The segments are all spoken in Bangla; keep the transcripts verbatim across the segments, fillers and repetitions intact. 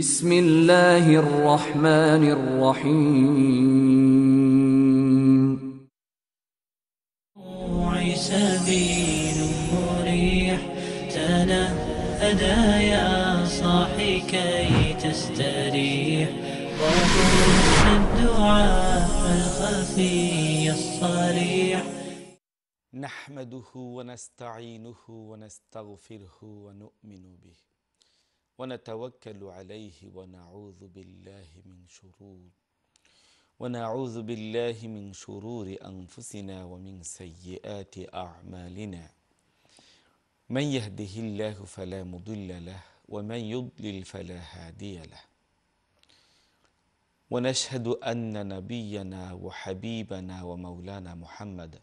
بسم الله الرحمن الرحيم. سبيل مريح تنا أدا يا صاحي كي تستريح، وكن الدعاء الخفي الصريح. نحمده ونستعينه ونستغفره ونؤمن به ونتوكل عليه ونعوذ بالله من شرور ونعوذ بالله من شرور أنفسنا ومن سيئات أعمالنا، من يهده الله فلا مضل له ومن يضلل فلا هادي له. ونشهد أن نبينا وحبيبنا ومولانا محمد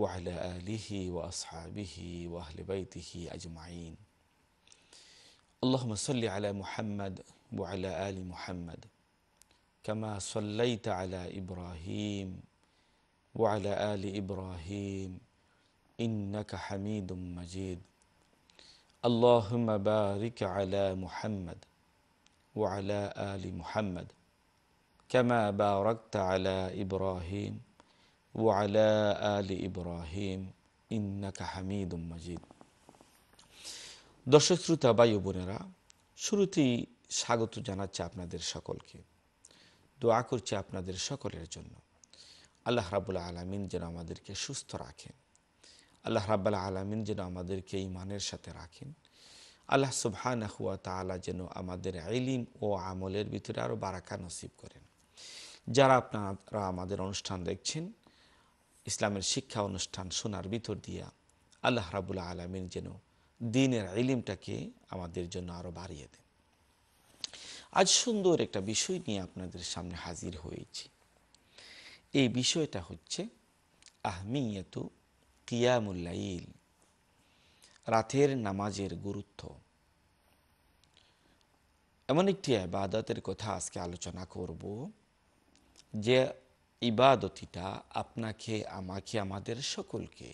وعلى آله وأصحابه وأهل بيته أجمعين. اللهم صل على محمد وعلى آل محمد كما صليت على إبراهيم وعلى آل إبراهيم إنك حميد مجيد. اللهم بارك على محمد وعلى آل محمد كما باركت على إبراهيم وعلى آل إبراهيم إنك حميد مجيد. দর্শক শ্রোতা ভাই ও বোনেরা, শুরুতেই স্বাগত জানাচ্ছি আপনাদের সকলকে। দোয়া করছি আপনাদের সকলের জন্য। আল্লাহ রাব্বুল আলামিন যেন আমাদেরকে সুস্থ রাখেন, আল্লাহ রাব্বুল আলামিন যেন আমাদেরকে ইমানের সাথে রাখেন, আল্লাহ সুবহানাহু ওয়া তাআলা যেন আমাদের ইলম ও আমলের ভিতরে আরও বারাকা নসিব করেন। যারা আপনারা আমাদের অনুষ্ঠান দেখছেন, ইসলামের শিক্ষা অনুষ্ঠান শোনার ভিতর দিয়া আল্লাহ রাব্বুল আলামিন যেন দিনের ইলমটাকে আমাদের জন্য আরও বাড়িয়ে দেন। আজ সুন্দর একটা বিষয় নিয়ে আপনাদের সামনে হাজির হয়েছি। এই বিষয়টা হচ্ছে আহমিয়াতু কিয়ামুল লাইল, রাতের নামাজের গুরুত্ব। এমন একটি ইবাদতের কথা আজকে আলোচনা করব যে ইবাদতিটা আপনাকে আমাকে আমাদের সকলকে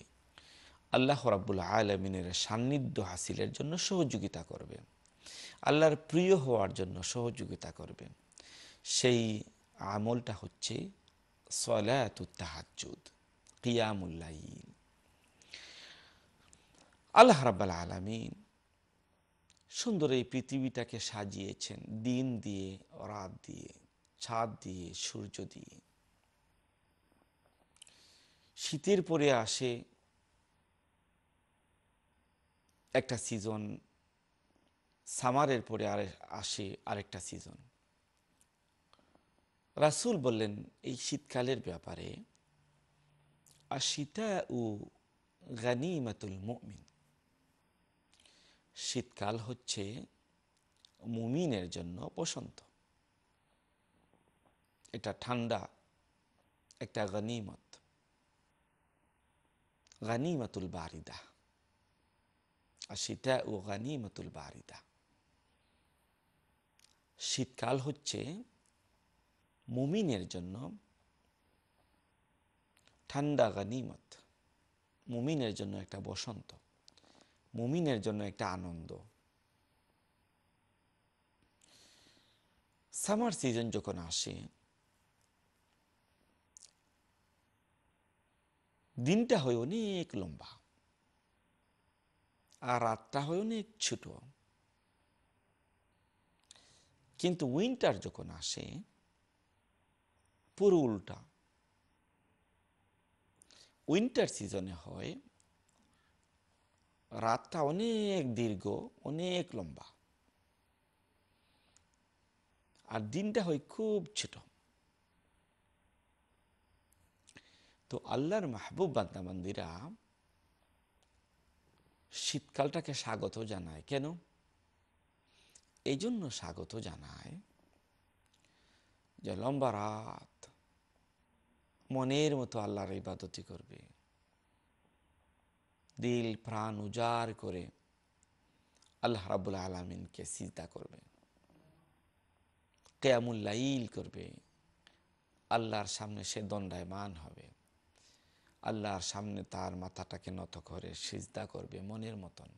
আল্লাহ রাব্বুল আলামিনের সান্নিধ্য হাসিলের জন্য সহযোগিতা করবে, আল্লাহর প্রিয় হওয়ার জন্য সহযোগিতা করবে। সেই আমলটা হচ্ছে সলাতুত তাহাজ্জুদ, কিয়ামুল লাইল। আল্লাহ রাব্বুল আলামিন সুন্দর এই পৃথিবীটাকে সাজিয়েছেন দিন দিয়ে, রাত দিয়ে, চাঁদ দিয়ে, সূর্য দিয়ে। শীতের পরে আসে একটা সিজন, সামারের পরে আর আসে আরেকটা সিজন। রাসূল বললেন এই শীতকালের ব্যাপারে, আশিতাউ গানিমাতুল মুমিন, শীতকাল হচ্ছে মুমিনের জন্য বসন্ত। এটা ঠান্ডা একটা গানিমত, গানিমাতুল বারিদা। আশিতাউ গানিমাতুল বারিদা, শীতকাল হচ্ছে মুমিনের জন্য ঠান্ডা গানিমত, মুমিনের জন্য একটা বসন্ত, মুমিনের জন্য একটা আনন্দ। সামার সিজন যখন আসে, দিনটা হয় অনেক লম্বা আর রাতটা হয় অনেক ছোট। কিন্তু উইন্টার যখন আসে পুরো উল্টা। উইন্টার সিজনে হয় রাতটা অনেক দীর্ঘ, অনেক লম্বা, আর দিনটা হয় খুব ছোট। তো আল্লাহর মাহবুব বান্দা বান্দিরা শীতকালটাকে স্বাগত জানায়। কেন? এই জন্য স্বাগত জানায় যে লম্বা রাত, মনের মতো আল্লাহর ইবাদতি করবে, দিল প্রাণ উজাড় করে আল্লাহ রাব্বুল আলামিনকে সিজদা করবে, কিয়ামুল লাইল করবে, আল্লাহর সামনে সে দণ্ডায়মান হবে, আল্লাহর সামনে তার মাথাটাকে নত করে সিজদা করবে মনের মতন,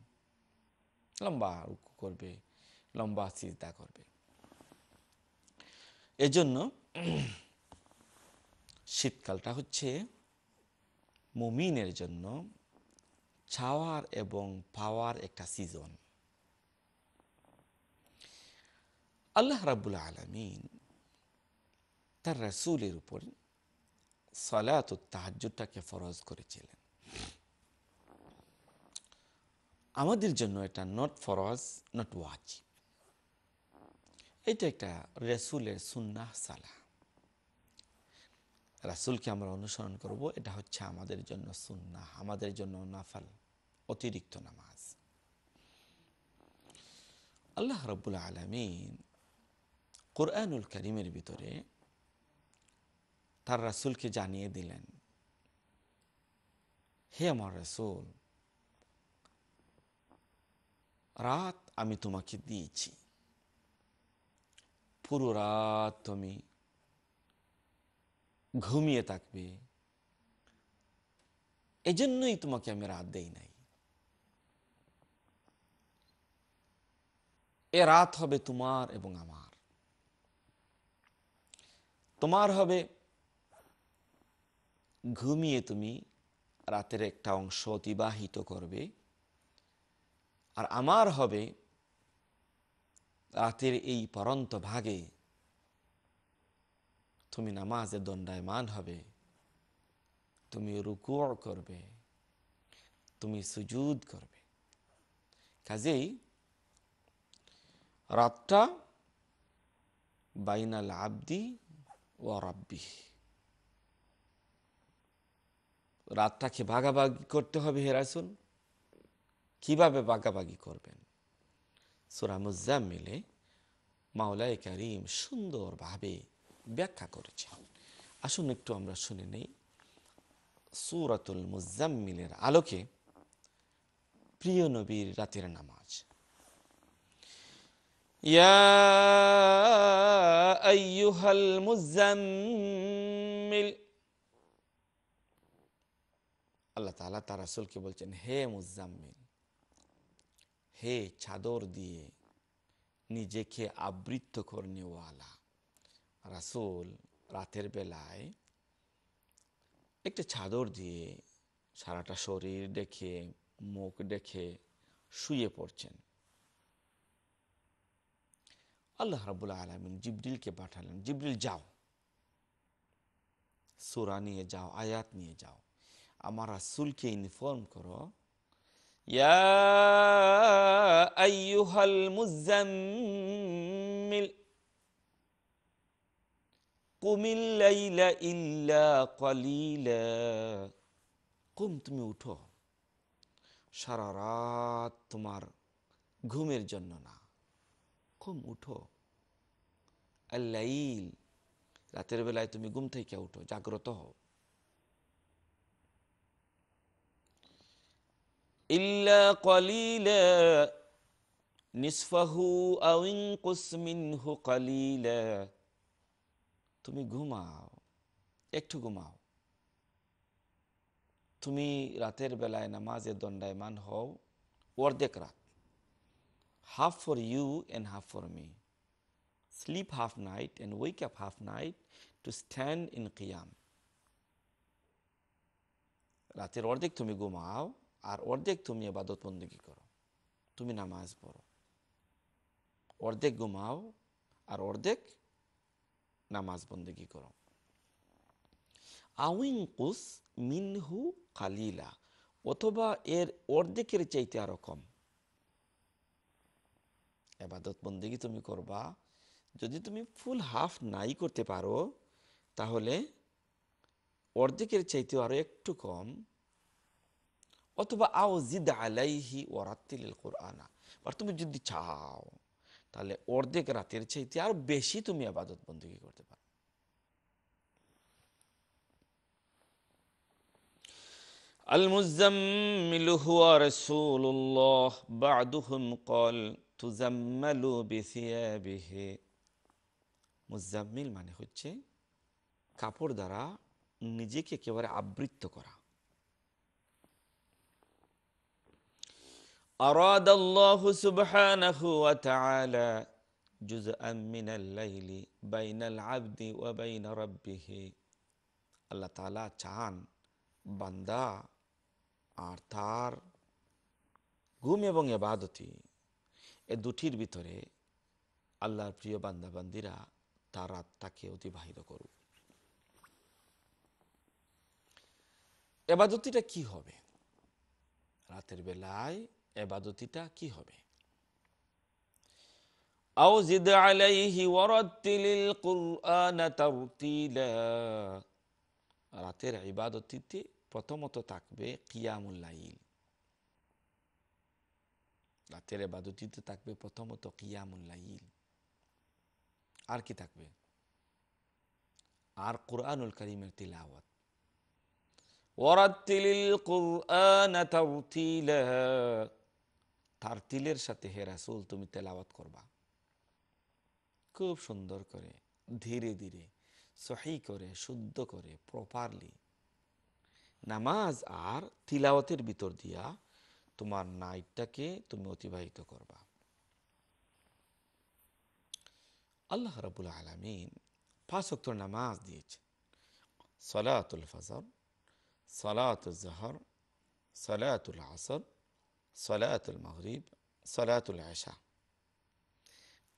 লম্বা রুকু করবে, লম্বা সিজদা করবে। এজন্য শীতকালটা হচ্ছে মুমিনের জন্য চাওয়ার এবং পাওয়ার একটা সিজন। আল্লাহ রাব্বুল আলামিন তার রাসূলের উপর সালাতুত তাহাজ্জুদটাকে ফরজ করেছিলেন। আমাদের জন্য এটা নট ফরজ, নট ওয়াজিব, এটা একটা রাসূলের সুন্নাহ সালাহ। রাসূলকে আমরা অনুসরণ করব, এটা হচ্ছে আমাদের জন্য সুন্নাহ, আমাদের জন্য নাফল, অতিরিক্ত নামাজ। আল্লাহ রাব্বুল আলামিন কুরআনুল কারীমের ভিতরে তার রাসূলকে জানিয়ে দিলেন, হে আমার রাসূল, রাত আমি তোমাকে দিয়েছি, পুরো রাত তুমি ঘুমিয়ে থাকবে, এজন্যই তোমাকে আমি রাত দেই নাই। এ রাত হবে তোমার এবং আমার, তোমার হবে ঘুমিয়ে তুমি রাতের একটা অংশ অতিবাহিত করবে, আর আমার হবে রাতের এই পরন্ত ভাগে তুমি নামাজে দণ্ডায়মান হবে, তুমি রুকু করবে, তুমি সুজুদ করবে। কাজেই রাতটা বাইনাল আব্দি ওয়া রাব্বিহ, রাতটাকে ভাগাভাগি করতে হবে। হে রাসূল, কিভাবে ভাগাভাগি করবেন? সূরা মুজাম্মিলে মাওলায়ে কারীম সুন্দরভাবে ব্যাখ্যা করেছেন, আসুন একটু আমরা শুনে নেই। সূরাতুল মুজাম্মিলের আলোকে প্রিয় নবীর রাতের নামাজ। ইয়া আইয়ুহাল মুজাম্মিল, আল্লাহ তাআলা তার রাসূলকে বলছেন, হে মুজাম্মিল, হে চাদর দিয়ে নিজেকে আবৃত করে নেওয়ালা। রাসূল রাতের বেলায় একটা চাদর দিয়ে সারাটা শরীর ঢেকে, মুখ ঢেকে শুয়ে পড়ছেন। আল্লাহ রাব্বুল আলামিন জিবরিলকে পাঠালেন, জিবরিল যাও, সূরা নিয়ে যাও, আয়াত নিয়ে যাও, আমার রাসূলকে ইনফর্ম করো, ইয়া আইয়ুহাল মুজাম্মিল কুমিল লাইলা ইল্লা ক্বালিলা, কুম তুমি উঠো, সারা রাত তোমার ঘুমের জন্য না, কুম উঠো, আল লাইল রাতের বেলায় তুমি ঘুম থেকে উঠো, জাগ্রত হও, ইল্লা ক্বালিলা নিসফাহু আও ইনকুস মিনহু ক্বালিলা, তুমি ঘুমাও, একটু ঘুমাও, তুমি রাতের বেলায় নামাজে দণ্ডায়মান হও, অর্ধেক রাত, half for you and half for me, sleep half night and wake up half night to stand in qiyam, রাতের অর্ধেক তুমি ঘুমাও আর অর্ধেক তুমি ইবাদত বন্দেগী করো, তুমি নামাজ পড়ো, অর্ধেক ঘুমাও আর অর্ধেক নামাজ বন্দেগী করো। আউইনকুস মিনহু কালিলা, অথবা এর অর্ধেকের চাইতে আরো কম ইবাদত বন্দেগী তুমি করবা। যদি তুমি ফুল হাফ নাই করতে পারো, তাহলে অর্ধেকের চাইতে আরো একটু কম, অথবা আও জিদ আলাইহি ওয়া রাতিলিল কুরআনা, আর তুমি যদি চাও তাহলে অর্ধেক রাতের চাইতে আর বেশি তুমি ইবাদত বন্দেগী করতে পারো। আল মুজাম্মিলু হুয়া রাসূলুল্লাহ বা'দুহুম ক্বাল তুজাম্মালু বিসিয়াবিহি, মুজাম্মিল মানে হচ্ছে কাপড় দ্বারা নিজেকে একেবারে আবৃত করা। أراد الله سبحانه وتعالى جزءا من الليل بين العبد وبين ربه. আল্লাহ তাআলা চান বান্দা আর তার ঘুম এবং ইবাদতি এই দুটির ভিতরে আল্লাহর প্রিয় বান্দা বান্দীরা তার রাতটাকে অতিবাহিত করুক। ইবাদতিটা কি হবে? রাতের বেলায় ইবাদতিটা কি হবে? আউযিদ আলাইহি ওয়ারাতিলিল কুরআনা তারতিলা। রাতের ইবাদতিতে প্রথমত থাকবে কিয়ামুল লাইল। রাতের ইবাদতিতে থাকবে প্রথমত কিয়ামুল লাইল। আর কি থাকবে? আর কুরআনুল কারীমের তিলাওয়াত। ওয়ারাতিলিল কুরআনা তারতিলা। তারতিলের সাথে হে রাসূল তুমি তেলাওয়াত করবা খুব সুন্দর করে, ধীরে ধীরে, সহি করে, শুদ্ধ করে, প্রপারলি। নামাজ আর তিলাওয়াতের ভিতর দিয়া তোমার নাইটটাকে তুমি অতিবাহিত করবা। আল্লাহ রাব্বুল আলামিন পাঁচ ওয়াক্ত নামাজ দিয়েছেন, সালাতুল ফজর, সালাতুল যহর, সালাতুল আসর, সালাতুল মাগরিব, সালাতুল ইশা।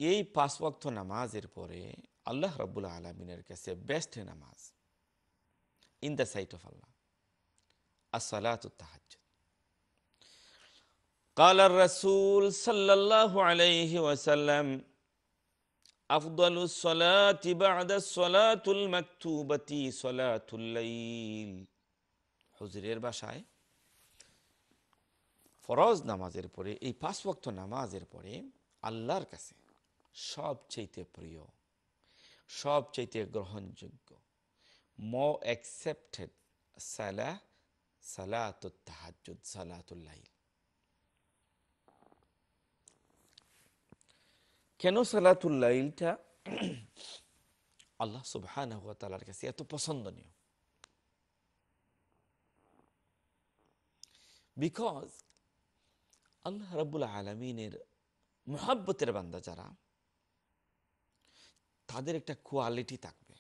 এই পাঁচ ওয়াক্ত নামাজের পরে আল্লাহ রাব্বুল আলামিনের কাছে বেস্ট নামাজ in the sight of Allah আসসালাতুত তাহাজ্জুদ। قال الرسول صلى الله عليه وسلم أفضل الصلاة بعد الصلاة المكتوبة صلاة الليل। হুজুরের ভাষায় ফরজ নামাজের পরে এই পাঁচ ওয়াক্ত নামাজের পরে আল্লাহর কাছে সবচাইতে প্রিয়, সবচাইতে গ্রহণযোগ্য, মোর অ্যাকসেপ্টেড সালাহ সালাতুত তাহাজ্জুদ, সালাতুল লাইল। কেন সালাতুল লাইলটা আল্লাহ সুবহানাহু ওয়া তাআলার কাছে এত পছন্দনীয়? বিকজ আল্লাহ রাব্বুল আলামিনের মুহাব্বতের বান্দা যারা, তাদের একটা কোয়ালিটি থাকবে,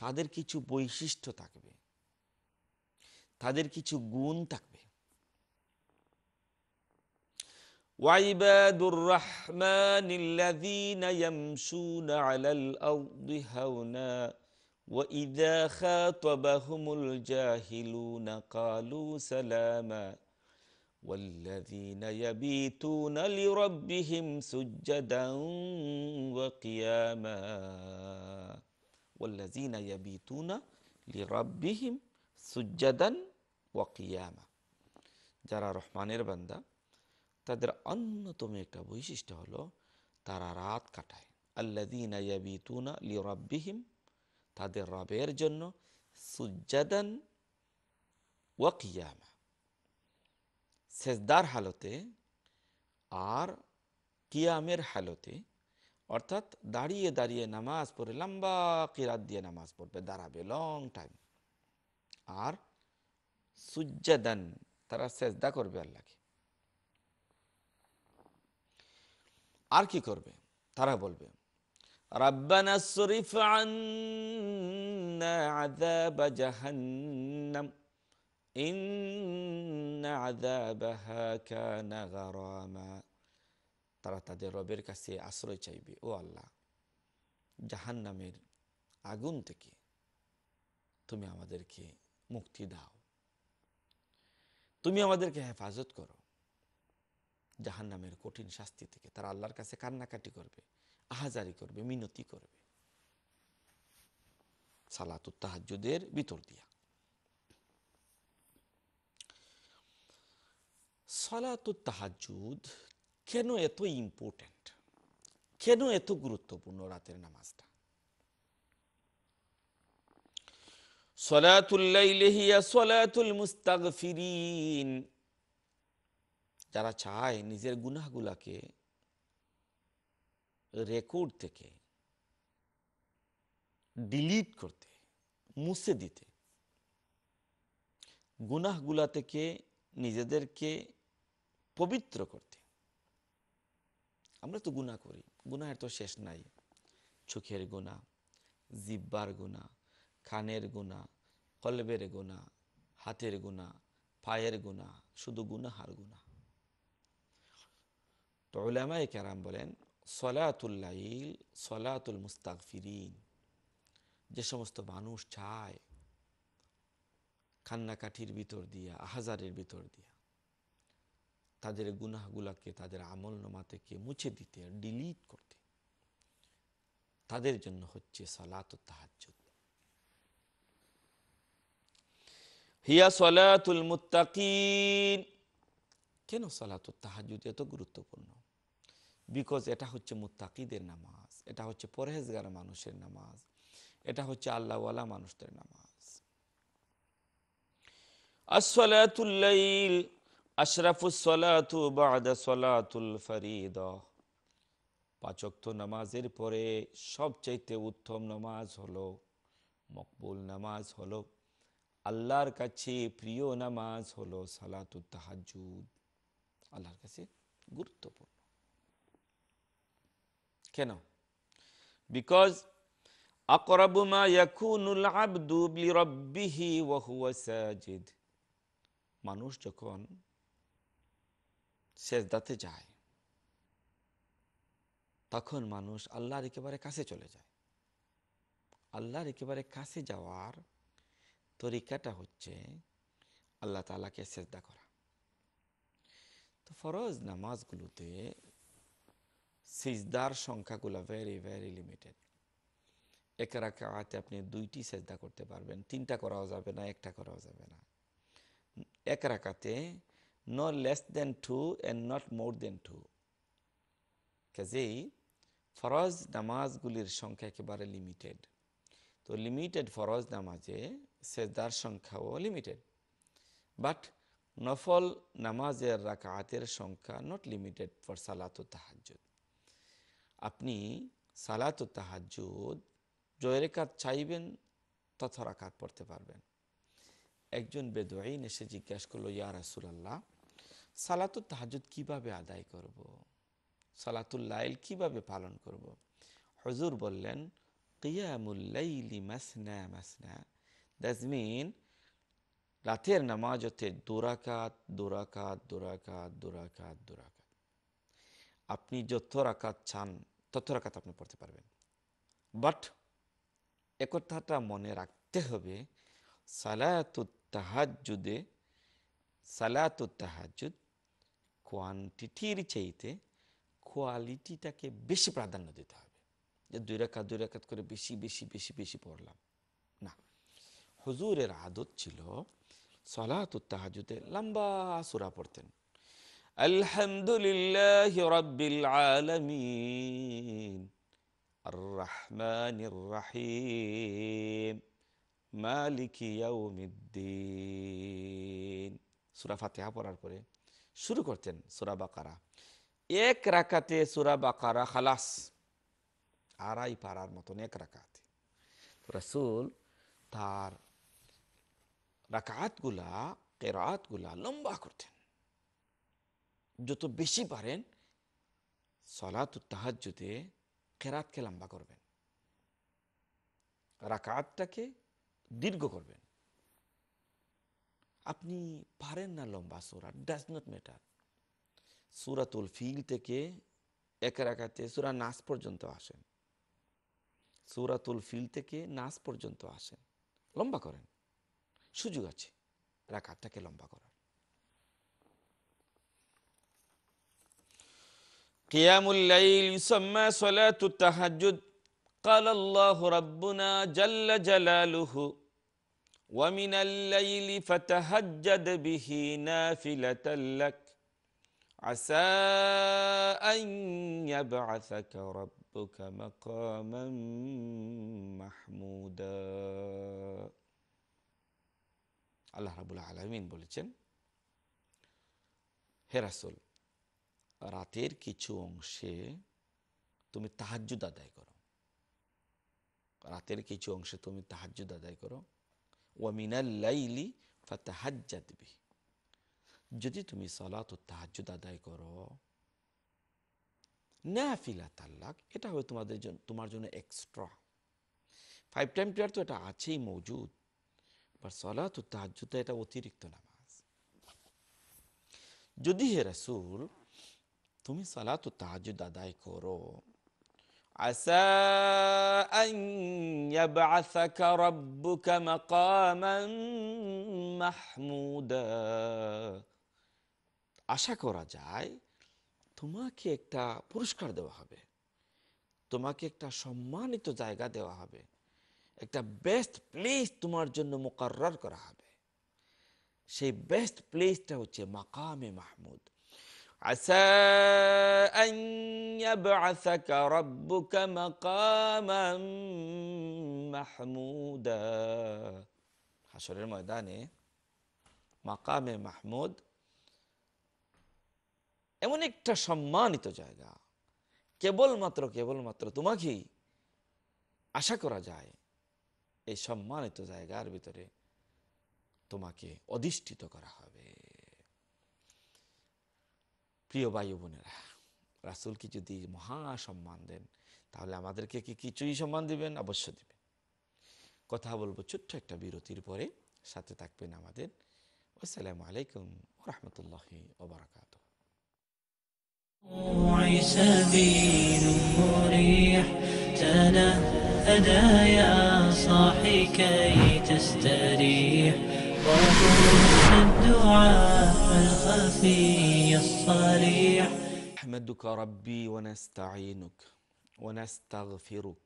তাদের কিছু বৈশিষ্ট্য থাকবে, তাদের কিছু গুণ থাকবে। ওয়াইবাদুর রাহমানিল্লাযীনা ইয়ামশূনা আলাল আরদি হাওনা ওয়া ইযা খাতাবাহুমুল জাহিলুনা ক্বালু সালামা والذين يبيتون لربهم سجدا وقياما والذين يبيتون لربهم سجدا وقياما। যারা রহমানের বান্দা তাদের অন্যতম একটা বৈশিষ্ট্য হলো তারা রাত কাটায়। الذين يبيتون لربهم তাদের রবের জন্য سجدا وقياما সেজদার হালতে আর কিয়ামের হালতে, অর্থাৎ দাঁড়িয়ে দাঁড়িয়ে নামাজ পড়ে, লম্বা কিরাত দিয়ে নামাজ পড়বে, দাঁড়াবে লং টাইম। আর সুজ্জাদান তারা সেজদা করবে আল্লাহকে। আর কি করবে? তারা বলবে রাব্বানা সরিফ আন্না আযাব জাহান্নাম ইন্না আযাবাহা কানা গারামা। তারা তাদের রবের কাছে আশ্রয় চাইবে, ও আল্লাহ জাহান্নামের আগুন থেকে তুমি আমাদেরকে মুক্তি দাও, তুমি আমাদেরকে হেফাজত করো জাহান্নামের কঠিন শাস্তি থেকে। তারা আল্লাহর কাছে কান্নাকাটি করবে, আহাজারি করবে, মিনতি করবে সালাতুত তাহাজ্জুদের ভিতর দিয়া। সালাতুত তাহাজ্জুদ কেন এত ইম্পর্টেন্ট, কেন এত গুরুত্বপূর্ণ রাতের নামাজটা? সালাতুল লাইলি হিয়া সালাতুল মুস্তাগফিরিন। যারা চায় নিজের গুনাহগুলাকে রেকর্ড থেকে ডিলিট করতে, মুছে দিতে, গুনাহগুলা থেকে নিজেদেরকে পবিত্র করতে। আমরা তো গুনাহ করি, গুনাহের তো শেষ নাই। চোখের গুনাহ, জিহ্বার গুনাহ, কানের গুনাহ, কলবের গুনাহ, হাতের গুনাহ, পায়ের গুনাহ, শুধু গুনাহ আর গুনাহ। তো উলামায়ে কেরাম বলেন সলাতুল লাইল সলাতুল মুস্তাগফিরিন। যে সমস্ত মানুষ চায় কান্নাকাটির ভিতর দিয়া, আহাজারের ভিতর দিয়া তাদের গুনাহগুলাকে তাদের আমলনামা থেকে মুছে দিতে, ডিলিট করতে, তাদের জন্য হচ্ছে সালাতুত তাহাজ্জুদ। হিয়া সালাতুল মুত্তাকিন। কেন সালাতুত তাহাজ্জুদ এত গুরুত্বপূর্ণ? বিকজ এটা হচ্ছে মুত্তাকিদের নামাজ, এটা হচ্ছে পরহেজগার মানুষের নামাজ, এটা হচ্ছে আল্লাহওয়ালা মানুষদের নামাজ। আসসালাতুল লাইল আশরাফুস সালাতু বা'দা সালাতুল ফরিদা। পাঁচ ওয়াক্ত নামাজের পরে সবচাইতে উত্তম নামাজ হলো, মকবুল নামাজ হলো, আল্লাহর কাছে প্রিয় নামাজ হলো সালাতুত তাহাজ্জুদ। আল্লাহর কাছে গুরুত্বপূর্ণ কেন? বিকজ আকরাবু মা ইয়াকুনুল আবদু লিরাব্বিহি ওয়া হুয়া সাজিদ। মানুষ যখন সেজদাতে যায় তখন মানুষ আল্লাহর একেবারে কাছে চলে যায়। আল্লাহর একেবারে কাছে যাওয়ার তরিকাটা হচ্ছে আল্লাহ তাআলাকে সেজদা করা। তো ফরজ নামাজগুলোতে সিজদার সংখ্যাগুলো ভেরি ভেরি লিমিটেড। এক রাকাতে আপনি দুইটি সেজদা করতে পারবেন, তিনটা করাও যাবে না, একটা করাও যাবে না। এক রাকাতে no less than two and not more than two. কাজেই ফরজ নামাজগুলির সংখ্যা একেবারে লিমিটেড। তো লিমিটেড ফরজ নামাজে সেজদার সংখ্যাও লিমিটেড, বাট নফল নামাজের রাকাতের সংখ্যা নট লিমিটেড ফর সালাতুত তাহাজ্জুদ। আপনি সালাতুত তাহাজ্জুদ জয় রাকাত চাইবেন তত রাকাত পড়তে পারবেন। একজন বেদুইন এসে জিজ্ঞাসা করলো, ইয়া রাসূলুল্লাহ সালাতুত তাহাজ্জুদ কিভাবে আদায় করব, সালাতুল লাইল কিভাবে পালন করব? হুজুর বললেন কিয়ামুল লাইলি মাসনা মাসনা। দ্যাটস মিন রাতের নামাজ হতে দুরাকাত দুরাকাত দুরাকাত দুরাকাত দুরাকাত। আপনি যত রাকাত চান তত রাকাত আপনি পড়তে পারবেন, বাট একথাটা মনে রাখতে হবে সালাতুত তাহাজ্জুদে সালাতুত তাহাজ্জুদ কোয়ান্টিটির চাইতে কোয়ালিটিটাকে বেশি প্রাধান্য দিতে হবে। যে দুই রাকাত দুই রাকাত করে বেশি বেশি বেশি বেশি পড়লাম না। হুজুরের আদত ছিল সালাতুত তাহাজ্জুদে লম্বা সূরা পড়তেন, আলহামদুলিল্লাহি রাব্বিল আলামিন الرحمن الرحيم مالك يوم الدين। সূরা ফাতিহা পড়ার পরে শুরু করতেন সূরা বাকারা। এক রাকাতে সূরা বাকারা খালাস, আড়াই পারার মতন এক রাকাতে। রাসূল তার রাকাতগুলা কিরাআতগুলা লম্বা করতেন, যত বেশি পারেন সালাতুত তাহাজ্জুদে কেরাতকে লম্বা করবেন, রাকাতটাকে দীর্ঘ করবেন। আপনি পারেন না লম্বা সূরা, ডাজ নট ম্যাটার। সূরাতুল ফিল থেকে এক রাকাতে সূরা নাস পর্যন্ত আসেন, সূরাতুল ফিল থেকে নাস পর্যন্ত আসেন, লম্বা করেন, সুযোগ আছে রাকাতটাকে লম্বা করার। قيام الليل يسمى صلاة التهجد. قال الله ربنا جل جلاله ومن الليل فتهجد به نافلة لك عسى أن يبعثك ربك مقاما محمودا. الله رب العالمين বলেছেন, হে রাসূল রাতের কিছু অংশে তুমি তাহাজ্জুদ আদায় করো, রাতের কিছু অংশে তুমি তাহাজ্জুদ আদায় করো। ওয়া মিনাল লাইলি ফাতাহাজ্জাদ বিহি, যদি তুমি সালাতুত তাহাজ্জুদ আদায় করো নাফিলা তালাক এটা হবে তোমাদের জন্য তোমার জন্য এক্সট্রা ফাইভ টাইম প্রেয়ার তো এটা আছেই মওজুদ বাট সালাতুত তাহাজ্জুদ এটা অতিরিক্ত নামাজ যদি হে রাসূল তুমি সালাতুত তাহাজ্জুদ আদায় করো عسى أن يبعثك ربك مقاما محمودا আশা করা যায় তোমাকে একটা পুরস্কার দেওয়া হবে তোমাকে একটা সম্মানিত জায়গা দেওয়া হবে একটা বেস্ট প্লেস তোমার জন্য মুকরর করা হবে সেই বেস্ট প্লেসটা হচ্ছে মাকামে মাহমুদ عسى أن يبعثك ربك مقاما محمودا حشر الميداني مقام محمود এমন একটা সম্মানিত জায়গা কেবলমাত্র কেবলমাত্র তোমাকে আশা করা যায় এই সম্মানিত জায়গার ভিতরে তোমাকে অধিষ্ঠিত করা হবে প্রিয় ভাই বোনেরা রাসূলকে যদি মহা সম্মান দেন তাহলে আমাদেরকে কি কিছুই সম্মান দিবেন অবশ্য দিবেন কথা বলবো ছোট্ট একটা বিরতির পরে সাথে থাকবেন আমাদের আসসালামু আলাইকুম ওয়া রাহমাতুল্লাহি ওয়া বারাকাতুহু أحمدك ربي ونستعينك ونستغفرك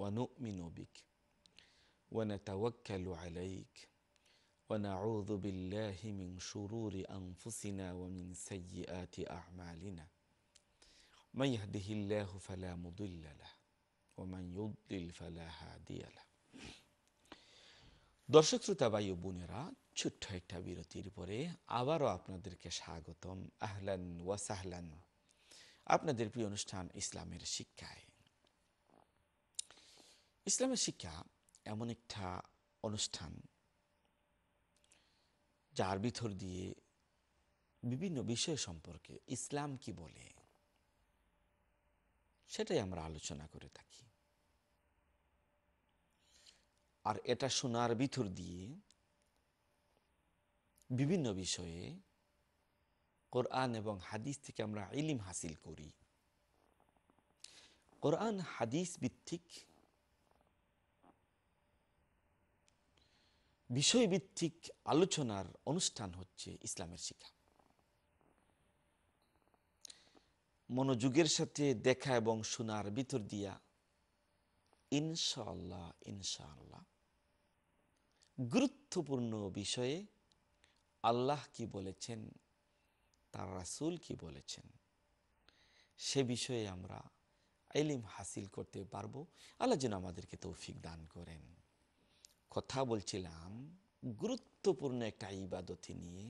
ونؤمن بك ونتوكل عليك ونعوذ بالله من شرور أنفسنا ومن سيئات أعمالنا من يهده الله فلا مضل له ومن يضلل فلا هادي له দর্শক শ্রোতা ভাই ও বোনেরা ছোট্ট একটা বিরতির পরে আবারও আপনাদেরকে স্বাগতম আহলান ওয়া সাহলান আপনাদের প্রিয় অনুষ্ঠান ইসলামের শিক্ষায় ইসলামের শিক্ষা এমন একটা অনুষ্ঠান যার ভিতর দিয়ে বিভিন্ন বিষয় সম্পর্কে ইসলাম কি বলে সেটাই আমরা আলোচনা করে থাকি আর এটা শোনার ভিতর দিয়ে বিভিন্ন বিষয়ে কোরআন এবং হাদিস থেকে আমরা ইলম হাসিল করি কোরআন হাদিস ভিত্তিক বিষয় ভিত্তিক আলোচনার অনুষ্ঠান হচ্ছে ইসলামের শিক্ষা মনোযোগের সাথে দেখা এবং শোনার ভিতর দিয়া ইনশাআল্লাহ ইনশাআল্লাহ গুরুত্বপূর্ণ বিষয়ে আল্লাহ কি বলেছেন তার রাসূল কি বলেছেন সে বিষয়ে আমরা ইলম হাসিল করতে পারবো আল্লাহ যেন আমাদেরকে তৌফিক দান করেন কথা বলছিলাম গুরুত্বপূর্ণ একটা ইবাদতি নিয়ে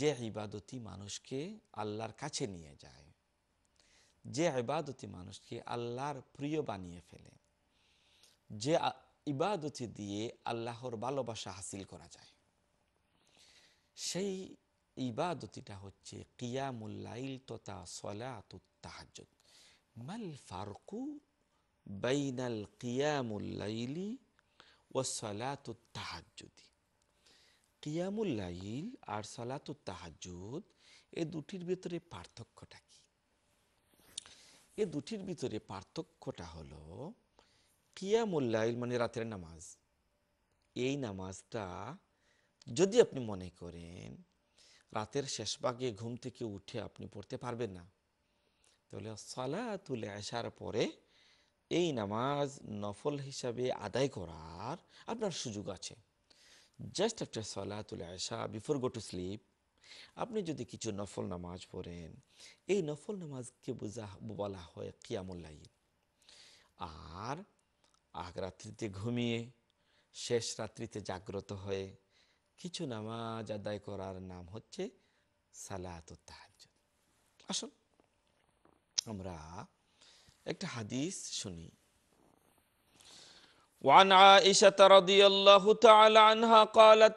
যে ইবাদতি মানুষকে আল্লাহর কাছে নিয়ে যায় যে ইবাদতি মানুষকে আল্লাহর প্রিয় বানিয়ে ফেলে যে ইবাদতি দিয়ে আল্লাহর ভালোবাসা হাসিল করা যায় সেই ইবাদতিটা হচ্ছে কিয়ামুল লাইল তথা সালাতুত তাহাজ্জুদ মাল ফারকু বাইনাল কিয়ামুল লাইলি ওয়া সালাতুত তাহাজ্জুদ কিয়ামুল লাইল আর সালাতুত তাহাজ্জুদ এই দুটির ভিতরে পার্থক্যটা কি এই দুটির ভিতরে পার্থক্যটা হলো কিয়ামুল লাইল মানে রাতের নামাজ এই নামাজটা যদি আপনি মনে করেন রাতের শেষ ভাগে ঘুম থেকে উঠে আপনি পড়তে পারবেন না তাহলে সালাতুল ইশার পরে এই নামাজ নফল হিসাবে আদায় করার আপনার সুযোগ আছে জাস্ট আফটার সালাতুল ইশা বিফোর গো টু স্লিপ আপনি যদি কিছু নফল নামাজ পড়েন এই নফল নামাজকে বুঝা বলা হয় কিয়ামুল লাইল আর আগ রাত্রিতে ঘুমিয়ে শেষ রাত্রিতে জাগ্রত হয়ে কিছু নামাজ আদায় করার নাম হচ্ছে সালাতুত তাহাজ্জুদ আসুন আমরা একটা হাদিস শুনি وعن عائشة رضي الله تعالى عنها قالت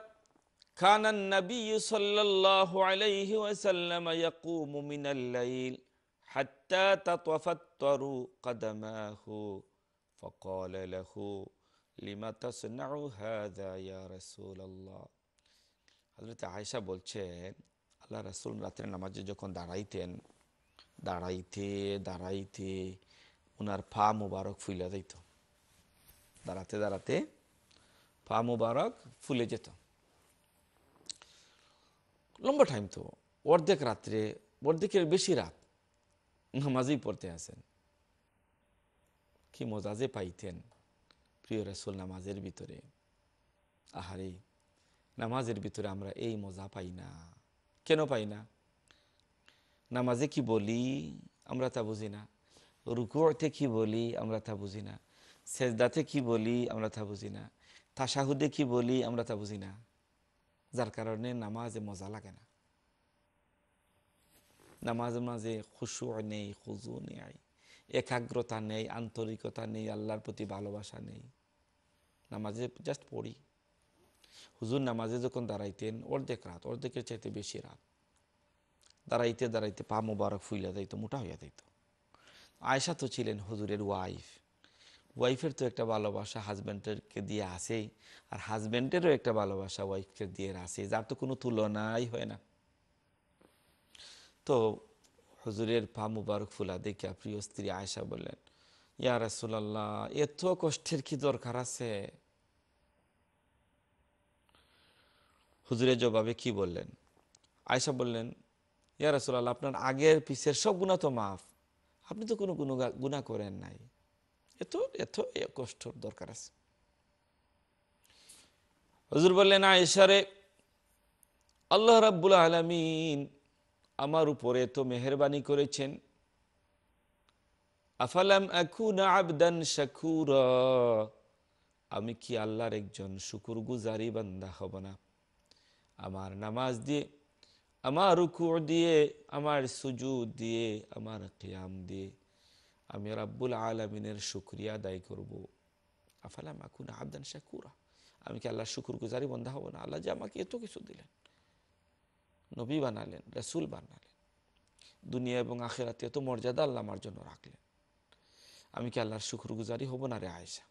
كان النبي صلى الله عليه وسلم يقوم من الليل حتى تتفطر قدماه، فقال له: لما تصنع هذا يا رسول الله؟ حضرت عائشة بولشين الله رسول راترين نماجه جكون دارائتين دارائتي دارائتي উনার পা মুবারক ফুলে যেত, দাঁড়াতে দাঁড়াতে পা মুবারক ফুলে যেত। লম্বা টাইম, তো অর্ধেক রাত্রে, অর্ধেকের বেশি রাত নামাজই পড়তে আসেন। কি মজা যে পাইতেন প্রিয় রাসূল নামাজের ভিতরে। আহারে, নামাজের ভিতরে আমরা এই মজা পাই না। কেন পাই না? নামাজে কি বলি আমরা তা বুঝি না, রুকুতে কি বলি আমরা তা বুঝি না, সেজদাতে কি বলি আমরা তা বুঝি না, তাশাহুদে কি বলি আমরা তা বুঝি না, যার কারণে নামাজে মজা লাগে না। নামাজে মাঝে খুশু নেই, খুজু নেই, একাগ্রতা নেই, আন্তরিকতা নেই, আল্লাহর প্রতি ভালোবাসা নেই। নামাজে জাস্ট পড়ি। হুজুর নামাজে যখন দাঁড়াইতেন অর্ধেক রাত, অর্ধেকের চাইতে বেশি রাত, দাঁড়াইতে দাঁড়াইতে পা মুবারক ফুইলা যাইতো, মোটা হইয়া যাইতো। আয়েশা তো ছিলেন হুজুরের ওয়াইফ, ওয়াইফের তো একটা ভালোবাসা হাজব্যান্ডকে দিয়ে আসেই, আর হাজব্যান্ডেরও একটা ভালোবাসা ওয়াইফকে দিয়ে আসে, যার তো কোনো তুলনাই হয় না। তো হুজুরের পা মুবারক ফুলা দেখে প্রিয় স্ত্রী আয়েশা বললেন: ইয়া রাসূলুল্লাহ, এত কষ্টের কি দরকার আছে? হুজুরের জবাবে কি বললেন? আয়েশা বললেন: ইয়া রাসূলুল্লাহ, আপনার আগের পিছের সব গুনাহ তো মাফ, আপনি তো কোনো কোনো গুনাহ করেন নাই, এত এত কষ্টর দরকার আছে? হুজুর বললেন: আয়েশা রে, আল্লাহ রাব্বুল আলামিন আমার উপরে তো মেহেরবানি করেছেন। আফালাম আকুনা আবদান শাকুরা, আমি কি আল্লাহর একজন শুকরগুজারি বান্দা হব না? আমার নামাজ দিয়ে, আমার রুকু দিয়ে, আমার সুজুদ দিয়ে, আমার কিয়াম দিয়ে আমি রাব্বুল আলামিনের শুকরিয়া আদায় করব। আফালাম আকুনা আবদান শাকুরা, আমি কি আল্লাহর শুকরগুজারি বান্দা হব না? আল্লাহ যে আমাকে এত কিছু দিলেন, নবী বানালেন, রাসূল বানালেন, দুনিয়া এবং আখিরাতে এত মর্যাদা আল্লাহ আমার জন্য রাখলেন, আমি কি আল্লাহর শুকরগুজারি হব না রে আয়েশা?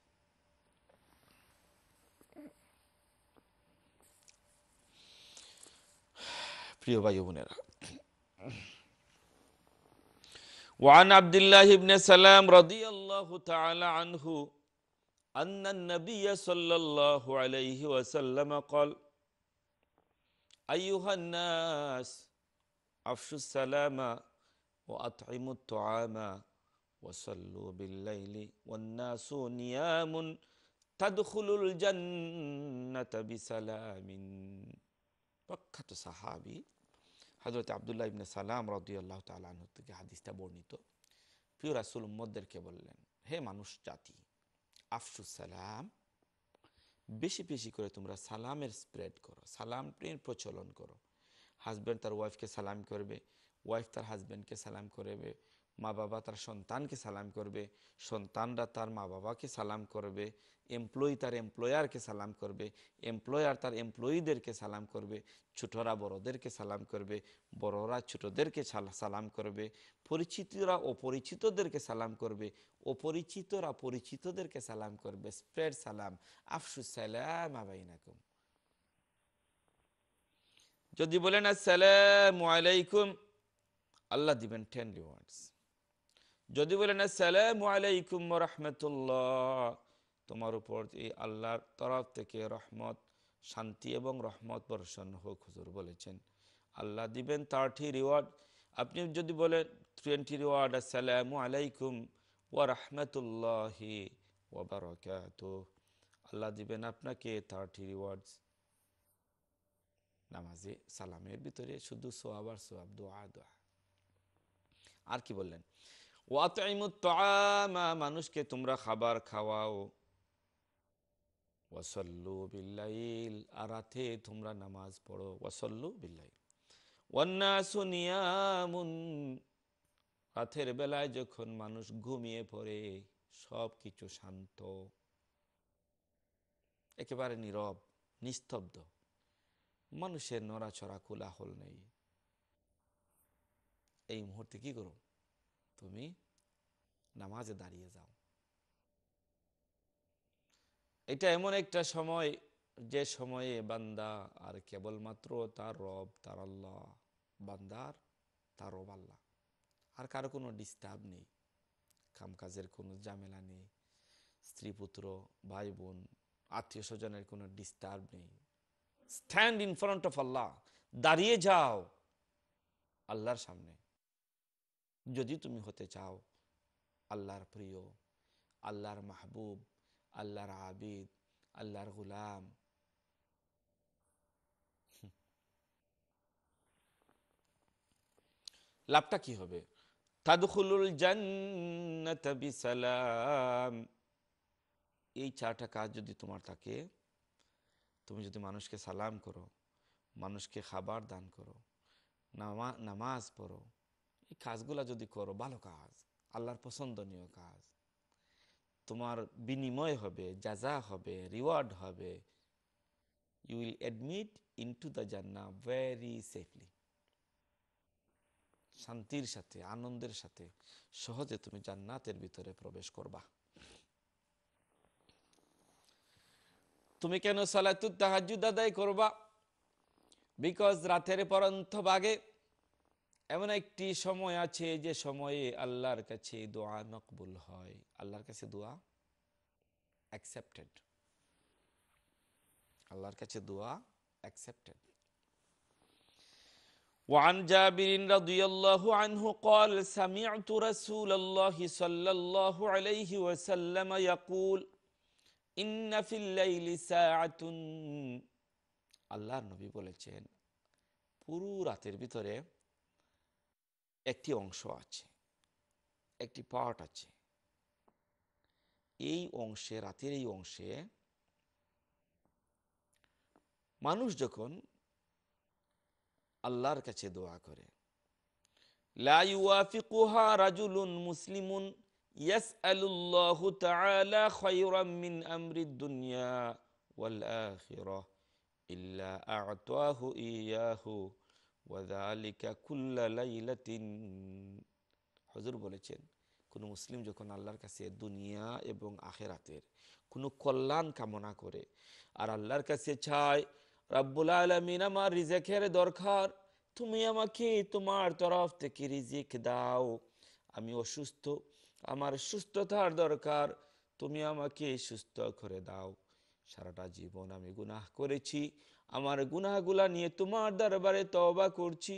প্রিয় ভাই বোনেরা, وعن عبد الله بن سلام رضي الله تعالى عنه أن النبي صلى الله عليه وسلم قال: أيها الناس أفشوا السلام وأطعموا الطعام وصلوا بالليل والناس نيام تدخلوا الجنة بسلام. প্রখ্যাত সাহাবী হযরত আব্দুল্লাহ ইবনে সালাম রাদিয়াল্লাহু তাআলা আনহু থেকে হাদিসটা বর্ণিত। প্রিয় রাসূল উম্মতদেরকে বললেন: হে মানুষ জাতি, আফশুস সালাম, বেশি বেশি করে তোমরা সালামের স্প্রেড করো, সালামের প্রচলন করো। হাজব্যান্ড তার ওয়াইফকে সালাম করবে, ওয়াইফ তার হাজব্যান্ডকে সালাম করবে, মা বাবা তার সন্তানকে সালাম করবে, সন্তানরা তার মা বাবাকে সালাম করবে, এমপ্লয়ি তার এমপ্লয়ারকে সালাম করবে, এমপ্লয়ার তার এমপ্লয়িদেরকে সালাম করবে, ছোটরা বড়দেরকে সালাম করবে, বড়রা ছোটদেরকে সালাম করবে, পরিচিতরা অপরিচিতদেরকে সালাম করবে, অপরিচিতরা পরিচিতদেরকে সালাম করবে। স্প্রেড সালাম, আফশুস সালাম বাইনাকুম। যদি বলেন আসসালামু আলাইকুম, আল্লাহ দিবেন টেন রিওয়ার্ডস। যদি বলেন আসসালামু আলাইকুম ওয়া রাহমাতুল্লাহ, তোমার উপর এই আল্লাহর তরফ থেকে রহমত, শান্তি এবং রহমত বর্ষণ হোক। হুজুর বলেছেন আল্লাহ দিবেন থার্টি রিওয়ার্ড। আপনি যদি বলেন টোয়েন্টি রিওয়ার্ড, আসসালামু আলাইকুম ওয়া রাহমাতুল্লাহি ওয়া বারাকাতুহু, আল্লাহ দিবেন আপনাকে থার্টি রিওয়ার্ডস। নামাজে সালামের ভিতরে শুধু সওয়াব আর সওয়াব, দোয়া দোয়া। আর কি বললেন? ওয়াতইমুত তাআমা, মানুষকে তোমরা খাবার খাওয়াও। ওয়াসাল্লু বিল্লাইল, আরাতে তোমরা নামাজ পড়ো। ওয়াসাল্লু বিল্লাইল ওয়ান্নাসু নিয়ামুন, রাতের বেলায় যখন মানুষ ঘুমিয়ে পড়ে সব কিছু শান্ত, একেবারে নীরব, নিস্তব্ধ। মানুষের নড়াচড়া কোলাহল নেই। এই মুহূর্তে কি করো? তুমি নামাজে দাঁড়িয়ে যাও। এটা এমন একটা সময় যে সময়ে বান্দা আর কেবলমাত্র তার রব, তার আল্লাহ, বান্দার তার রব আল্লাহ, আর কারো কোনো ডিস্টার্ব নেই, কামকাজের কোনো ঝামেলা নেই, স্ত্রী পুত্র ভাই বোন আত্মীয় স্বজনের কোনো ডিস্টার্ব নেই। Stand in front of Allah, দাঁড়িয়ে যাও আল্লাহর সামনে, যদি তুমি হতে চাও আল্লাহর প্রিয়, আল্লাহর মাহবুব, আল্লাহর আবিদ, আল্লাহর গোলাম। লাভটা কি হবে? তাদখুলুল জান্নাতা বিসালাম। এই চারটা কাজ যদি তোমার থাকে, তুমি যদি মানুষকে সালাম করো, মানুষকে খাবার দান করো, নামাজ পড়ো, এই কাজগুলা যদি করো, ভালো কাজ, আল্লাহর পছন্দনীয় কাজ, তোমার বিনিময় হবে, জাজা হবে, রিওয়ার্ড হবে। You will admit into the জান্নাহ ভেরি সেফলি। শান্তির সাথে, আনন্দের সাথে সহজে তুমি জান্নাতের ভিতরে প্রবেশ করবা। তুমি কেন সালাতুত তাহাজ্জুদ আদায় করবা? বিকজ রাতের পরন্ত ভাগে এমন একটি সময় আছে যে সময়ে আল্লাহর কাছে দোয়া মকবুল হয়, আল্লাহর কাছে দোয়া অ্যাকসেপ্টেড, আল্লাহর কাছে দোয়া অ্যাকসেপ্টেড। وعن جابر رضي الله عنه قال سمعت رسول الله صلى الله عليه وسلم يقول إن في الليل ساعة. আল্লাহর নবী বলেছেন পুরো রাতের ভিতরে একটি অংশ আছে, একটি পার্ট আছে, এই অংশে, রাতের এই অংশে মানুষ যখন আল্লাহর কাছে দোয়া করে, লা ইউয়াফিকুহা রাজুলুন মুসলিমুন ইয়াসআলুল্লাহু তাআলা খায়রাম মিন আমরিদ দুনিয়া ওয়াল আখিরাহ ইল্লা আ'তাহু ইয়াহু। হুজুর বলেছেন কোন মুসলিম যখন আল্লাহর কাছে দুনিয়া এবং আখেরাতের কোনো কল্যাণ কামনা করে আর আল্লাহর কাছে চায়, রব্বুল আলামিন আমার রিজিকের দরকার, তুমি আমাকে তোমার তরফ থেকে রিজিক দাও, আমি অসুস্থ, আমার সুস্থতার দরকার, তুমি আমাকে সুস্থ করে দাও, সারাটা জীবন আমি গুনাহ করেছি, আমার গুনাহগুলা নিয়ে তোমার দরবারে তওবা করছি,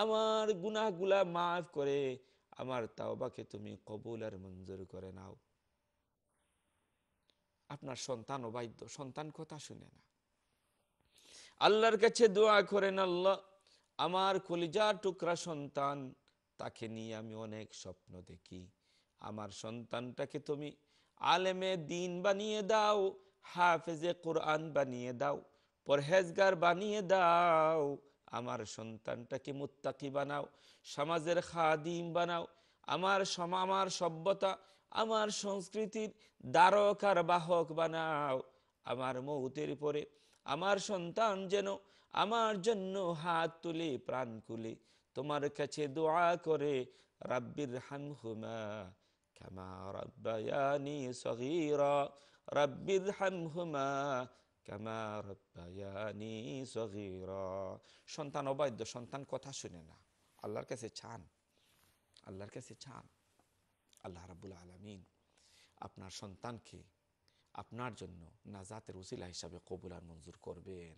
আমার গুনাহগুলা মাফ করে আমার তওবাকে তুমি কবুল আর মঞ্জুর করে নাও। আপনার সন্তান অবাধ্য, সন্তান কথা শুনে না, আল্লাহর কাছে দোয়া করেন, আল্লাহ আমার কলিজার টুকরা সন্তান, তাকে নিয়ে আমি অনেক স্বপ্ন দেখি, আমার সন্তানটাকে তুমি আলেমে দ্বীন বানিয়ে দাও, হাফেজে কোরআন বানিয়ে দাও, পরহেজগার বানিয়ে দাও, আমার সন্তানটাকে মুত্তাকি বানাও, সমাজের খাদিম বানাও, আমার সমা আমার সভ্যতা, আমার সংস্কৃতির দ্বারক আর বাহক বানাও, আমার মৌতের পরে আমার সন্তান যেন আমার জন্য হাত তুলে প্রাণ খুলে তোমার কাছে দোয়া করে, রাব্বির হামহুমা কামা রাব্বায়ানি সগীরা, রাব্বির হামহুমা কামা রাব্বায়ানি সগীরা। সন্তান অবাধ্য, সন্তান কথা শুনে না, আল্লাহর কাছে চান, আল্লাহর কাছে চান, আল্লাহ রাব্বুল আলামিন আপনার সন্তানকে আপনার জন্য নাজাতের উসিলা হিসাবে কবুল আর মঞ্জুর করবেন।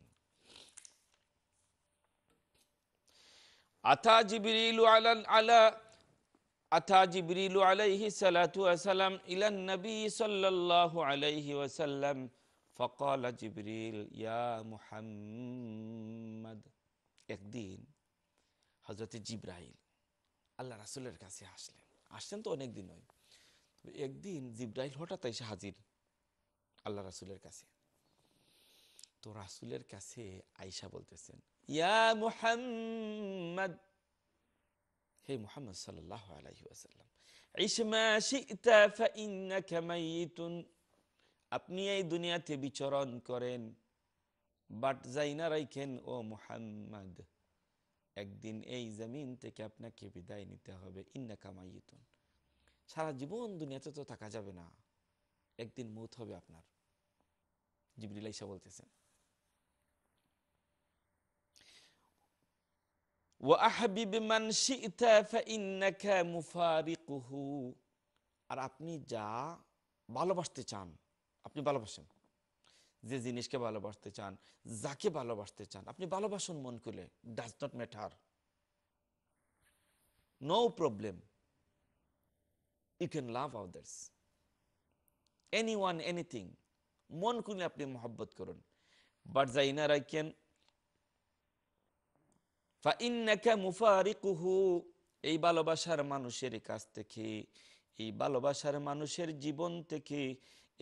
আতা জিবরিলু আলা আলা আতা জিবরিলু আলাইহি সালাতু ওয়া সালাম ইলা নবী সাল্লাল্লাহু আলাইহি ওয়া সাল্লাম فقال জিবরিল ইয়া মুহাম্মদ। একদিন হযরত জিবরাইল আল্লাহ রাসূলের কাছে আসলেন, আসলেন তো অনেক দিন হয়, তবে একদিন জিবরাইল হঠাৎ এসে হাজির আল্লাহ রাসূলের কাছে। তো রাসূলের কাছে আয়েশা বলতেছেন, ইয়া মুহাম্মদ, হে মুহাম্মদ সাল্লাল্লাহু আলাইহি ওয়াসাল্লাম, ইশ মা শি'তা ফাইন্নাকা মাইতুন। আপনি এই দুনিয়াতে বিচরণ করেন, বাট যাই না রাখেন ও মুহাম্মদ, একদিন এই জমিন থেকে আপনাকে বিদায় নিতে হবে। ইন্নাকা মাইয়িতুন, সারা জীবন দুনিয়াতে তো থাকা যাবে না, একদিন মৌত হবে আপনার। জিবরিল আয়েশা বলতেছেন ওয়া আহবিব মান শিতা ফাইন্নাকা মুফারিকুহু, আর আপনি যা ভালোবাসতে চান আপনি ভালোবাসেন, যে জিনিসকে ভালোবাসতে চান, যাকে ভালোবাসতে চান আপনি ভালোবাসুন মন খুলে। Does not matter, no problem, you can love others, anyone anything, মন খুলে আপনি মহব্বত করুন। বাট যাই না রাখেন ফাইন্নাকা মুফারিকুহু, এই ভালোবাসার মানুষের কাছ থেকে, এই ভালোবাসার মানুষের জীবন থেকে,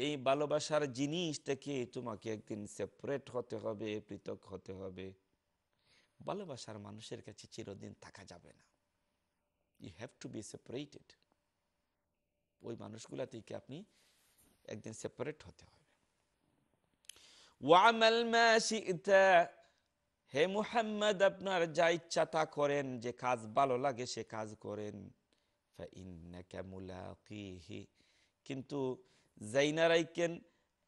এই ভালোবাসার জিনিস থেকে তোমাকে একদিন সেপারেট হতে হবে, পৃথক হতে হবে। ভালোবাসার মানুষের কাছে চিরদিন থাকা যাবে না, you have to be separated, ওই মানুষগুলা থেকে আপনি একদিন সেপারেট হতে হবে। ওয়ামাল মা শিতা, হে মুহাম্মদ আপনার যা ইচ্ছা তা করেন, যে কাজ ভালো লাগে সে কাজ করেন। ফাইন্নাকা মুলাকিহি, কিন্তু জাইনা রাখেন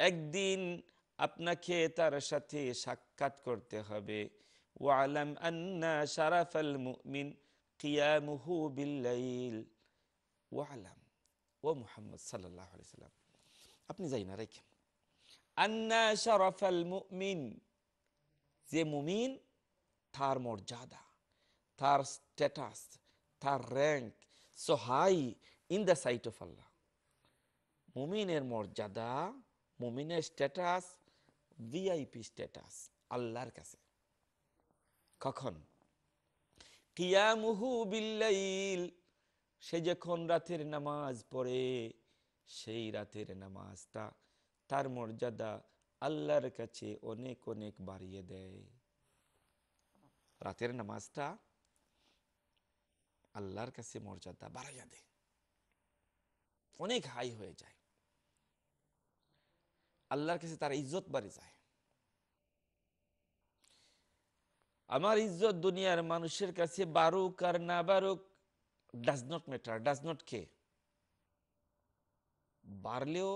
একদিন আপনাকে তার সাথে সাক্ষাৎ করতে হবে। ওয়ালাম আন্না শারাফাল মুমিন কিয়ামুহু বিল্লাইল, ওয়ালাম ও মুহাম্মদ সাল্লাল্লাহু আলাইহি সাল্লাম আপনি জাইনা রাখেন আন্না শারাফাল মুমিন, যে মুমিন তার মর্যাদা, তার স্ট্যাটাস, তার rank so high in the sight of Allah. মুমিনের মর্যাদা, মুমিনের স্ট্যাটাস ভিআইপি স্ট্যাটাস আল্লাহর কাছে। কখন? কিয়ামুহু বিল্লাইল, সে যখন রাতের নামাজ পড়ে সেই রাতের নামাজটা তার মর্যাদা আল্লাহর কাছে অনেক অনেক বাড়িয়ে দেয়। রাতের নামাজটা আল্লাহর কাছে মর্যাদা বাড়াইয়া দেয়, অনেক হাই হয়ে যায়, আল্লাহর কাছে তার ইজ্জত বাড়ি যায়। আমার ইজ্জত দুনিয়ার মানুষের কাছে বারুক আর না বারুক does not matter, does not care, বাড়লেও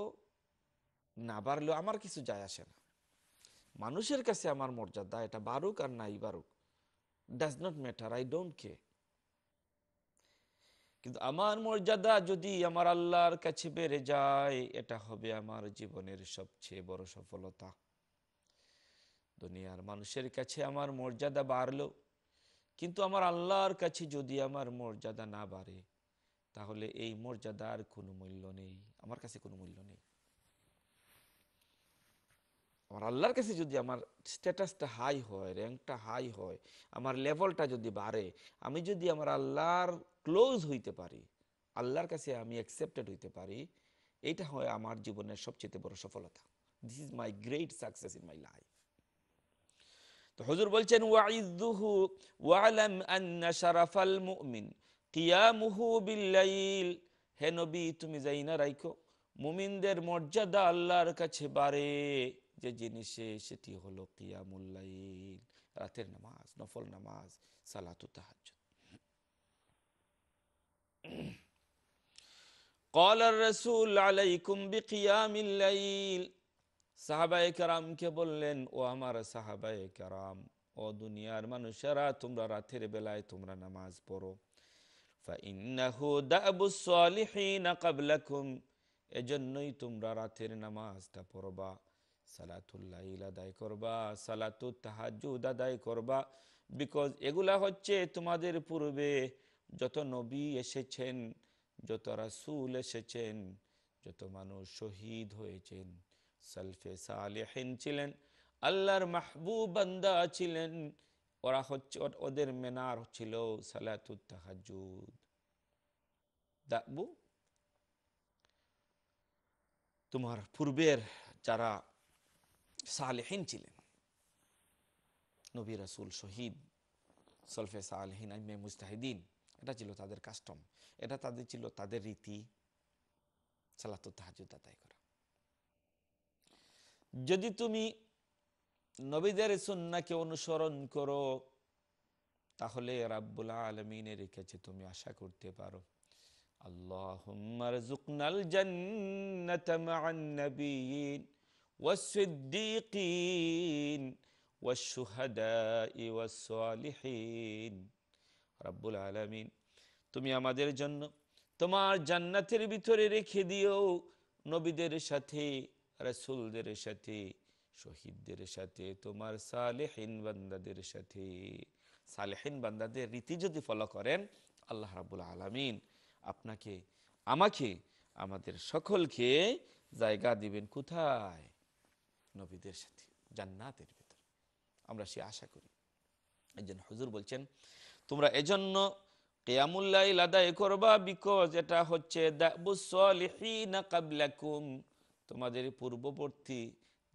না বাড়লেও আমার কিছু যায় আসে না। মানুষের কাছে আমার মর্যাদা এটা বারুক আর নাই বারুক does not matter, I don't care. কিন্তু আমার মর্যাদা যদি আমার আল্লাহর কাছে বেড়ে যায় এটা হবে আমার জীবনের সবচেয়ে বড় সফলতা। দুনিয়ার মানুষের কাছে আমার মর্যাদা বাড়লো, কিন্তু আমার আল্লাহর কাছে যদি আমার মর্যাদা না বাড়ে তাহলে এই মর্যাদার কোনো মূল্য নেই, আমার কাছে কোনো মূল্য নেই। আমার আল্লাহর কাছে যদি আমার স্ট্যাটাসটা হাই হয়, র্যাঙ্কটা হাই হয়, আমার লেভেলটা যদি বাড়ে, আমি যদি আমার আল্লাহর ক্লোজ হইতে পারি, আল্লাহর কাছে আমি অ্যাকসেপ্টেড হইতে পারি, এইটা হয় আমার জীবনের সবচেয়ে বড় সফলতা। This is my great success in my life. তো হুজুর বলছেন ওয়াইযুহু ওয়ালাম আন্না শারাফাল মুমিন কিয়ামুহু বিল্লাইল, হে নবী তুমি জাইনা রাখো মুমিনদের মর্যাদা আল্লাহর কাছে বাড়ে যে জিনিসে, সেটি হলো কিয়ামুল লাইল, রাতের নামাজ, নফল নামাজ, সালাতু তাহাজ্জুদ। قال الرسول عليكم بقيام الليل, সাহাবায়ে কেরামকে বললেন ও আমার সাহাবায়ে কেরাম, ও দুনিয়ার মানুষেরা তোমরা রাতের বেলায় তোমরা নামাজ পড়ো। ফাইন্নাহু দাবুস সালিহিন ক্বাবলাকুম, এজন্যই তোমরা রাতের নামাজটা পড়বা, সালাতুল লাইল আদায় করবা, সালাতুত তাহাজ্জুদ আদায় করবা, বিকজ এগুলা হচ্ছে তোমাদের পূর্বে যত নবী এসেছেন, যত রাসূল এসেছেন, যত মানুষ শহীদ হয়েছেন, সালফে সালেহীন ছিলেন, আল্লাহর মাহবুব বান্দা ছিলেন, ওরা হচ্ছে ওদের মেনার ছিল সালাতুত তাহাজ্জুদ। দাবু তোমার পূর্বের যারা সালেহীন ছিলেন, নবী রাসূল শহীদ সালফে সালেহীন আইম্মা মুজতাহিদিন, এটা ছিল তাদের কাস্টম, এটা তাদের ছিল তাদের রীতি সালাতুত তাহাজ্জুদ আদায় করা। যদি তুমি নবীদের সুন্নাহকে অনুসরণ করো, তাহলে রাব্বুল আলামিনের কাছে তুমি আশা করতে পারো। আল্লাহুম্মা রযুকনাল জান্নাতা মা'আন নাবিয়্যিন ওয়াস সিদ্দীকিন ওয়াস শুহাদাই ওয়াস সালিহিন। রাব্বুল আলামিন, তুমি আমাদের জন্য তোমার জান্নাতের ভিতরে রেখে দিও নবীদের সাথে, রাসূলদের সাথে, শহীদদের সাথে, তোমার সালেহীন বান্দাদের সাথে। সালেহীন বান্দাদের রীতি যদি ফলো করেন, আল্লাহ রাব্বুল আলামিন আপনাকে, আমাকে, আমাদের সকলকে জায়গা দিবেন। কোথায়? নবীদের সাথে, জান্নাতের ভিতরে। আমরা সে আশা করি। একজন হুজুর বলছেন, তোমরা এজন্য কিয়ামুল লাইল আদায় করবা, বিকজ এটা হচ্ছে দাবুস সালিহিন ক্বাবলাকুম, তোমাদের পূর্ববর্তী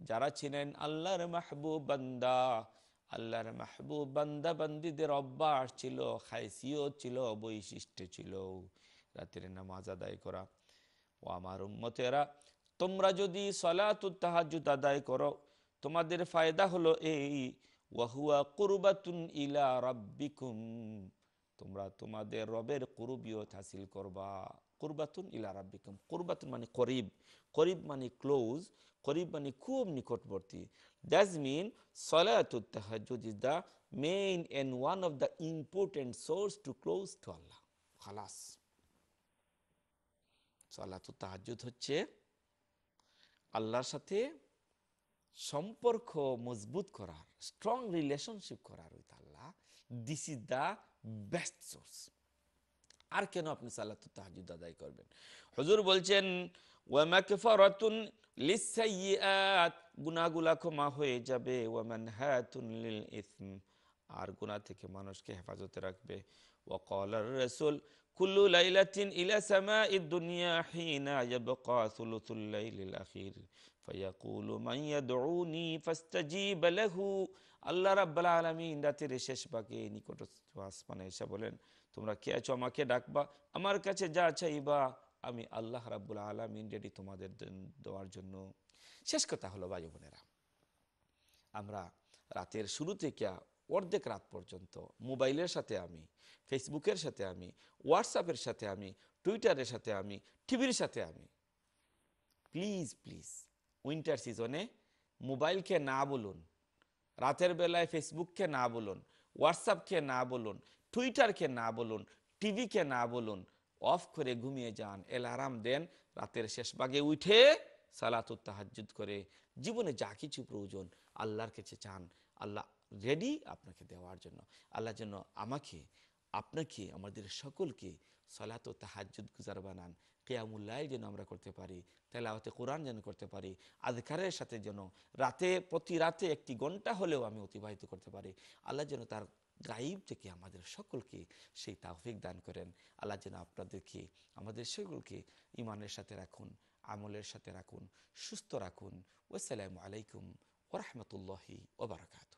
যারা ছিলেন আল্লাহর মাহবুব বান্দা, আল্লাহর মাহবুব বান্দা বান্দিদের অভ্যাস ছিল, খাইসিয়ত ছিল, বৈশিষ্ট্য ছিল রাতের নামাজ আদায় করা। ও আমার উম্মতেরা, তোমরা যদি সালাতুত তাহাজ্জুদ আদায় করো, তোমাদের ফায়দা হলো এই, ওয়া হুয়া কুরবাতুন ইলা রাব্বিকুম, তোমরা তোমাদের রবের কুরবিয়ত হাসিল করবা। কুরবাতুন ইলা রাব্বিকুম, কুরবাতুন মানে করিব, করিব মানে ক্লোজ, করিব মানে খুব নিকটবর্তী। দ্যাটস মিন সালাতুত তাহাজ্জুদ is the main and one of the important source to close to Allah. খালাস, সালাতুত তাহাজ্জুদ হচ্ছে আল্লাহর সাথে সম্পর্ক মজবুত করার, স্ট্রং রিলেশনশিপ করার with Allah. This is the best source. আর কেন আপনি সালাতুত তাহাজ্জুদ আদায় করবেন? হুজুর বলছেন, ওয়া মাগফিরাতুন লিসসাইয়্যাত, গুনাহগুলো ক্ষমা হয়ে যাবে, ওয়া মানহাতুন লিল ইসম, আর গুনাহ থেকে মানুষকে হেফাজতে রাখবে। ওয়া ক্বালা রাসূল কুল্লু লাইলাতিন ইলা সামাঈদ দুনিয়া হিনা ইয়াবকা সুলুসুল লাইলিল আখির ফায়াকুলু মান ইয়াদউনি ফাস্তাজিব লাহু। আল্লাহ রাব্বুল আলামিন রাতের শেষ ভাগে নিকটস্থ আসমানে এসে বলেন, তোমরা কে আছো আমাকে ডাকবা, আমার কাছে যা চাইবা, আমি আল্লাহ রাব্বুল আলামিন রেডি তোমাদের দেওয়ার জন্য। শেষ কথা হলো ভাই বোনেরা, আমরা রাতের শুরু থেকে অর্ধেক রাত পর্যন্ত মোবাইলের সাথে আমি, ফেসবুকের সাথে আমি, হোয়াটসঅ্যাপের সাথে আমি, টুইটারের সাথে আমি, টিভির সাথে আমি। প্লিজ প্লিজ উইন্টার সিজনে মোবাইলকে না বলুন, রাতের বেলায় ফেসবুককে না বলুন, হোয়াটসঅ্যাপকে না বলুন, টুইটারকে না বলুন, টিভিকে না বলুন। অফ করে ঘুমিয়ে যান, অ্যালার্ম দেন, রাতের শেষ ভাগে উঠে সালাতুত তাহাজ্জুদ করে জীবনে যা কিছু প্রয়োজন আল্লাহর কাছে চান, আল্লাহ রেডি আপনাকে দেওয়ার জন্য। আল্লাহ যেন আমাকে, আপনাকে, আমাদের সকলকে সালাতুত তাহাজ্জুদ গুজার বানান। কিয়ামুল লাইল যেন আমরা করতে পারি, তেলাওয়াতে কোরআন যেন করতে পারি, আযকারের সাথে যেন রাতে, প্রতি রাতে একটি ঘন্টা হলেও আমি অতিবাহিত করতে পারি। আল্লাহ যেন তার গাইব থেকে আমাদের সকলকে সেই তাওফিক দান করেন। আল্লাহ যেন আপনাদেরকে, আমাদের সকলকে ইমানের সাথে রাখুন, আমলের সাথে রাখুন, সুস্থ রাখুন। ওয়াসসালামু আলাইকুম ওয়া রাহমাতুল্লাহি ওয়া বারাকাতুহু।